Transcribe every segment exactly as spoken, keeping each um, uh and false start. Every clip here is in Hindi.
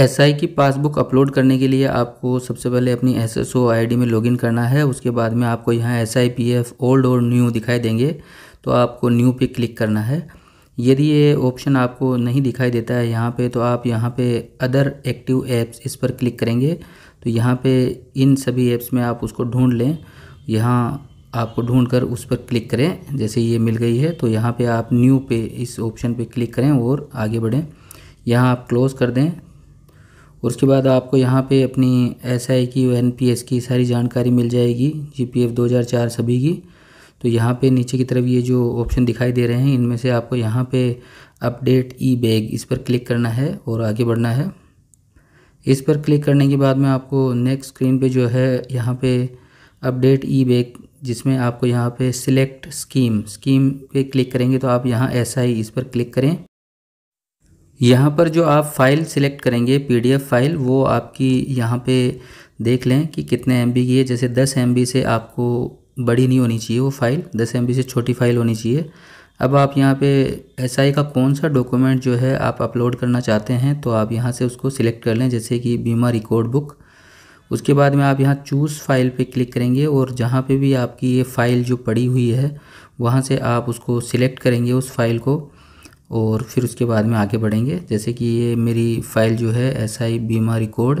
एसआई की पासबुक अपलोड करने के लिए आपको सबसे पहले अपनी एसएसओ आईडी में लॉगिन करना है। उसके बाद में आपको यहाँ एसआईपीएफ ओल्ड और न्यू दिखाई देंगे, तो आपको न्यू पे क्लिक करना है। यदि ये ऑप्शन आपको नहीं दिखाई देता है यहाँ पे, तो आप यहाँ पे अदर एक्टिव ऐप्स इस पर क्लिक करेंगे। तो यहाँ पे इन सभी ऐप्स में आप उसको ढूंढ लें, यहाँ आपको ढूंढ कर उस पर क्लिक करें। जैसे ये मिल गई है, तो यहाँ पे आप न्यू पे इस ऑप्शन पे क्लिक करें और आगे बढ़ें। यहाँ आप क्लोज़ कर दें। उसके बाद आपको यहाँ पे अपनी एसआई की एनपीएस की सारी जानकारी मिल जाएगी, जीपीएफ दो हज़ार चार सभी की। तो यहाँ पे नीचे की तरफ ये जो ऑप्शन दिखाई दे रहे हैं, इनमें से आपको यहाँ पे अपडेट ई बैग इस पर क्लिक करना है और आगे बढ़ना है। इस पर क्लिक करने के बाद में आपको नेक्स्ट स्क्रीन पे जो है यहाँ पे अपडेट ई बैग, जिसमें आपको यहाँ पे सिलेक्ट स्कीम स्कीम पे क्लिक करेंगे। तो आप यहाँ एसआई इस पर क्लिक करें। यहाँ पर जो आप फ़ाइल सिलेक्ट करेंगे पीडीएफ फ़ाइल, वो आपकी यहाँ पे देख लें कि कितने एमबी की है। जैसे दस एमबी से आपको बड़ी नहीं होनी चाहिए वो फ़ाइल, दस एमबी से छोटी फ़ाइल होनी चाहिए। अब आप यहाँ पे एसआई का कौन सा डॉक्यूमेंट जो है आप अपलोड करना चाहते हैं, तो आप यहाँ से उसको सिलेक्ट कर लें, जैसे कि बीमा रिकॉर्ड बुक। उसके बाद में आप यहाँ चूज़ फाइल पे क्लिक करेंगे और जहाँ पे भी आपकी ये फ़ाइल जो पड़ी हुई है वहाँ से आप उसको सिलेक्ट करेंगे उस फाइल को, और फिर उसके बाद में आगे बढ़ेंगे। जैसे कि ये मेरी फ़ाइल जो है एसआई बीमा रिकॉर्ड,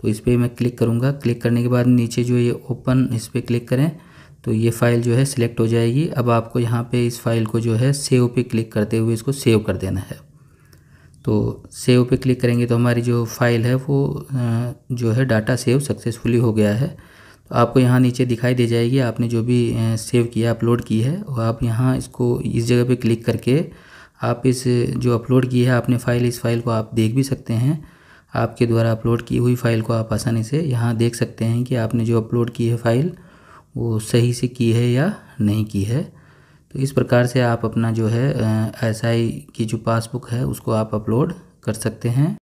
तो इस पर मैं क्लिक करूँगा। क्लिक करने के बाद नीचे जो ये ओपन, इस पर क्लिक करें तो ये फ़ाइल जो है सिलेक्ट हो जाएगी। अब आपको यहाँ पे इस फाइल को जो है सेव पे क्लिक करते हुए इसको सेव कर देना है। तो सेव पे क्लिक करेंगे तो हमारी जो फ़ाइल है वो जो है डाटा सेव सक्सेसफुली हो गया है। तो आपको यहाँ नीचे दिखाई दे जाएगी आपने जो भी सेव किया, अपलोड की है। और आप यहाँ इसको इस जगह पे क्लिक करके आप इस जो अपलोड की है आपने फ़ाइल, इस फ़ाइल को आप देख भी सकते हैं। आपके द्वारा अपलोड की हुई फ़ाइल को आप आसानी से यहाँ देख सकते हैं कि आपने जो अपलोड की है फ़ाइल वो सही से की है या नहीं की है। तो इस प्रकार से आप अपना जो है एसआई की जो पासबुक है उसको आप अपलोड कर सकते हैं।